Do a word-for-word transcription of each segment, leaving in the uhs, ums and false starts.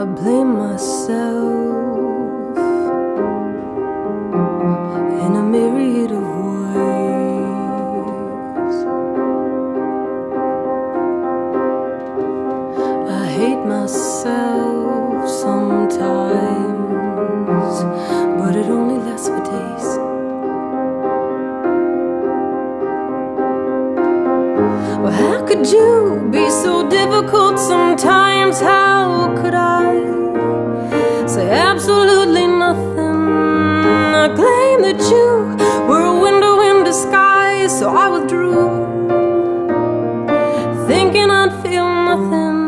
I blame myself in a myriad of ways. I hate myself sometimes, but it only lasts for days. Well, how could you be so difficult sometimes? How could I say absolutely nothing? I claimed that you were a window in disguise, so I withdrew, thinking I'd feel nothing.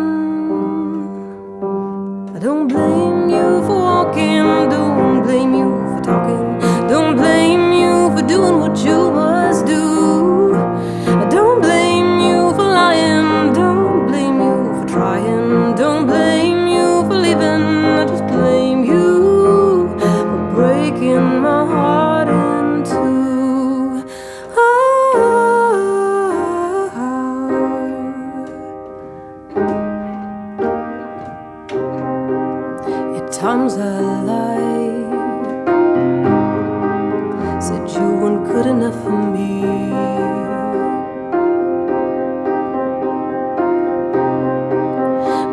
I don't blame you for walking, don't blame you for talking, don't blame you for doing what you must do. Times I lie, said you weren't good enough for me.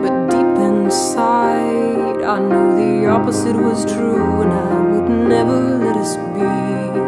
But deep inside I knew the opposite was true, and I would never let us be.